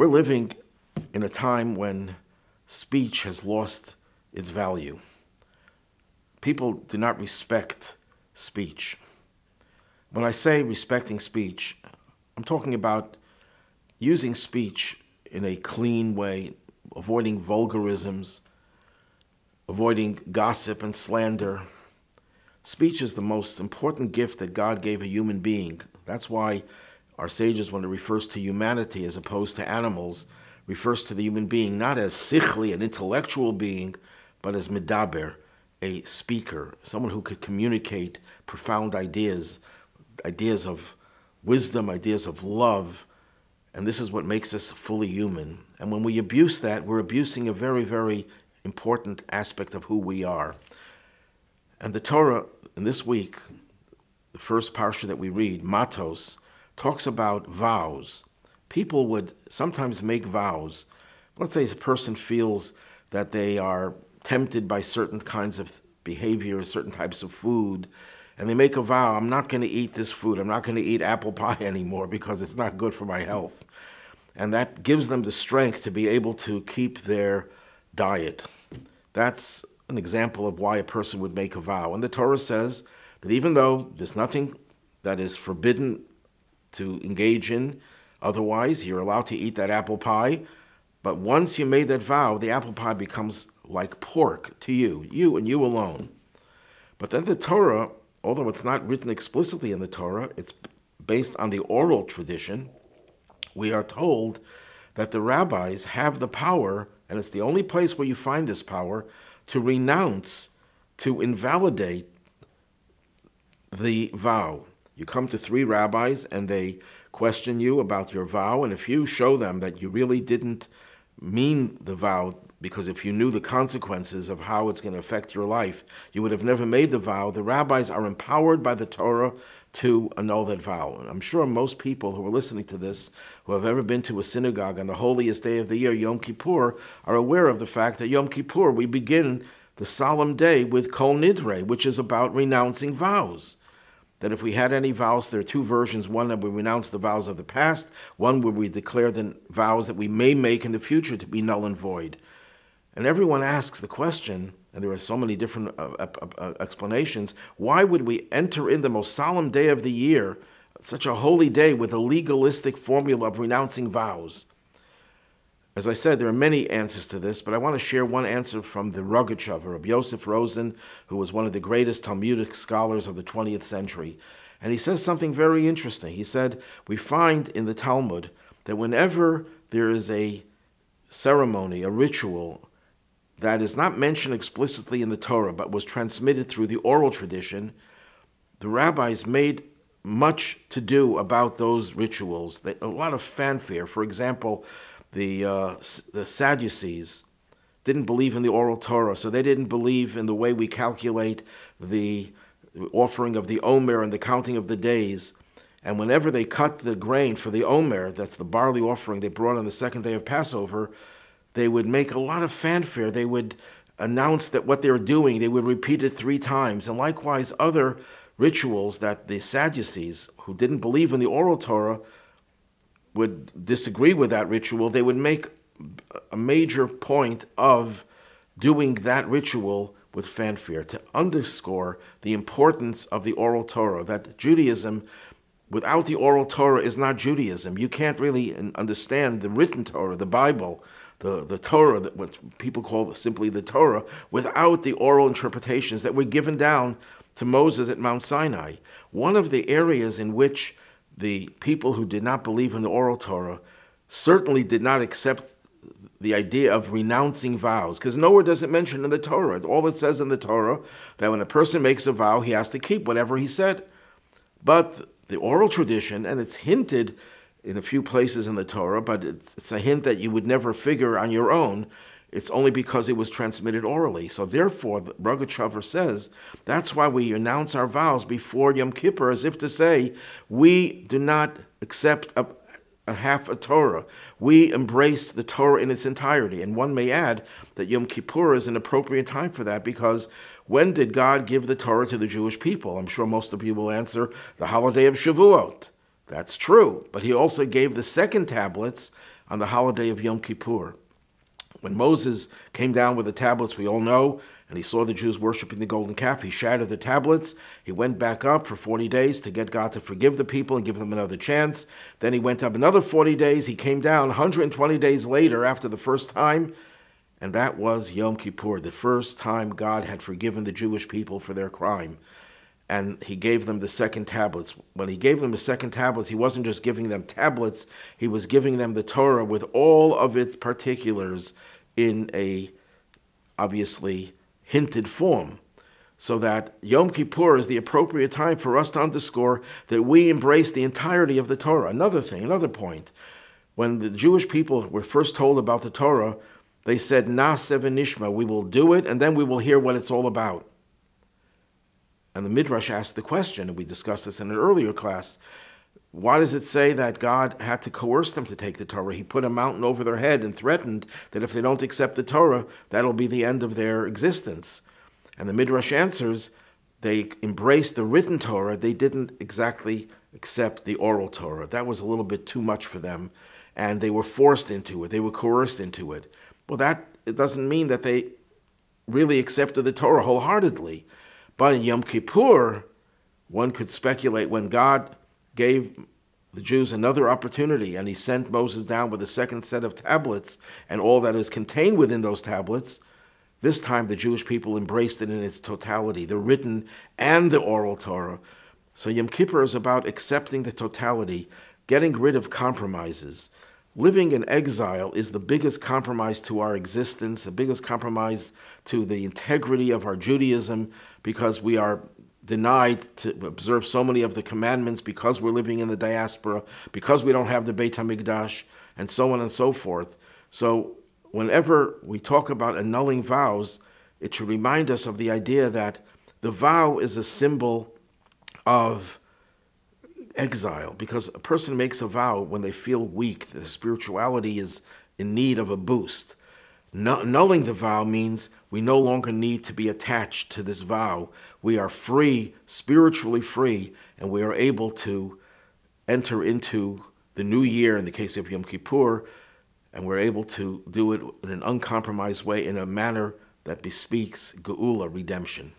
We're living in a time when speech has lost its value. People do not respect speech. When I say respecting speech, I'm talking about using speech in a clean way, avoiding vulgarisms, avoiding gossip and slander. Speech is the most important gift that God gave a human being. That's why our sages, when it refers to humanity as opposed to animals, refers to the human being not as sikhli, an intellectual being, but as medaber, a speaker, someone who could communicate profound ideas, ideas of wisdom, ideas of love. And this is what makes us fully human. And when we abuse that, we're abusing a very, very important aspect of who we are. And the Torah, in this week, the first parsha that we read, Matos, talks about vows. People would sometimes make vows. Let's say a person feels that they are tempted by certain kinds of behavior, certain types of food, and they make a vow, I'm not going to eat this food, I'm not going to eat apple pie anymore because it's not good for my health. And that gives them the strength to be able to keep their diet. That's an example of why a person would make a vow. And the Torah says that even though there's nothing that is forbidden to engage in, otherwise you're allowed to eat that apple pie, but once you made that vow, the apple pie becomes like pork to you, you and you alone. But then the Torah, although it's not written explicitly in the Torah, it's based on the oral tradition, we are told that the rabbis have the power, and it's the only place where you find this power, to renounce, to invalidate the vow. You come to three rabbis and they question you about your vow, and if you show them that you really didn't mean the vow, because if you knew the consequences of how it's going to affect your life, you would have never made the vow. The rabbis are empowered by the Torah to annul that vow. And I'm sure most people who are listening to this, who have ever been to a synagogue on the holiest day of the year, Yom Kippur, are aware of the fact that Yom Kippur, we begin the solemn day with Kol Nidrei, which is about renouncing vows. That if we had any vows, there are two versions, one that we renounce the vows of the past, one where we declare the vows that we may make in the future to be null and void. And everyone asks the question, and there are so many different explanations, why would we enter in the most solemn day of the year, such a holy day, with a legalistic formula of renouncing vows? As I said, there are many answers to this, but I want to share one answer from the Rogatchover of Yosef Rosen, who was one of the greatest Talmudic scholars of the 20th century. And he says something very interesting. He said, we find in the Talmud that whenever there is a ceremony, a ritual, that is not mentioned explicitly in the Torah, but was transmitted through the oral tradition, the rabbis made much to do about those rituals, a lot of fanfare. For example, the Sadducees didn't believe in the oral Torah, so they didn't believe in the way we calculate the offering of the Omer and the counting of the days. And whenever they cut the grain for the Omer, that's the barley offering they brought on the second day of Passover, they would make a lot of fanfare. They would announce that what they were doing, they would repeat it three times. And likewise, other rituals that the Sadducees, who didn't believe in the oral Torah, would disagree with that ritual. They would make a major point of doing that ritual with fanfare to underscore the importance of the oral Torah, that Judaism, without the oral Torah, is not Judaism. You can't really understand the written Torah, the Bible, the Torah, what people call simply the Torah, without the oral interpretations that were given down to Moses at Mount Sinai. One of the areas in which the people who did not believe in the oral Torah certainly did not accept the idea of renouncing vows, because nowhere does it mention in the Torah. All it says in the Torah, that when a person makes a vow, he has to keep whatever he said. But the oral tradition, and it's hinted in a few places in the Torah, but it's a hint that you would never figure on your own. It's only because it was transmitted orally. So therefore, Rogatchover says, that's why we announce our vows before Yom Kippur, as if to say, we do not accept a half a Torah. We embrace the Torah in its entirety. And one may add that Yom Kippur is an appropriate time for that, because when did God give the Torah to the Jewish people? I'm sure most of you will answer the holiday of Shavuot. That's true, but he also gave the second tablets on the holiday of Yom Kippur. When Moses came down with the tablets, we all know, and he saw the Jews worshiping the golden calf, he shattered the tablets. He went back up for 40 days to get God to forgive the people and give them another chance. Then he went up another 40 days. He came down 120 days later after the first time, and that was Yom Kippur, the first time God had forgiven the Jewish people for their crime. And he gave them the second tablets. When he gave them the second tablets, he wasn't just giving them tablets, he was giving them the Torah with all of its particulars in a, obviously, hinted form. So that Yom Kippur is the appropriate time for us to underscore that we embrace the entirety of the Torah. Another thing, another point. When the Jewish people were first told about the Torah, they said, Na'aseh v'nishma, we will do it, and then we will hear what it's all about. And the Midrash asked the question, and we discussed this in an earlier class, why does it say that God had to coerce them to take the Torah? He put a mountain over their head and threatened that if they don't accept the Torah, that'll be the end of their existence. And the Midrash answers, they embraced the written Torah, they didn't exactly accept the oral Torah. That was a little bit too much for them, and they were forced into it, they were coerced into it. Well, that it doesn't mean that they really accepted the Torah wholeheartedly. But in Yom Kippur, one could speculate when God gave the Jews another opportunity and he sent Moses down with a second set of tablets and all that is contained within those tablets, this time the Jewish people embraced it in its totality, the written and the oral Torah. So Yom Kippur is about accepting the totality, getting rid of compromises. Living in exile is the biggest compromise to our existence, the biggest compromise to the integrity of our Judaism, because we are denied to observe so many of the commandments because we're living in the diaspora, because we don't have the Beit HaMikdash, and so on and so forth. So whenever we talk about annulling vows, it should remind us of the idea that the vow is a symbol of exile, because a person makes a vow when they feel weak. The spirituality is in need of a boost. Nulling the vow means we no longer need to be attached to this vow. We are free, spiritually free, and we are able to enter into the new year, in the case of Yom Kippur, and we're able to do it in an uncompromised way, in a manner that bespeaks Geula, redemption.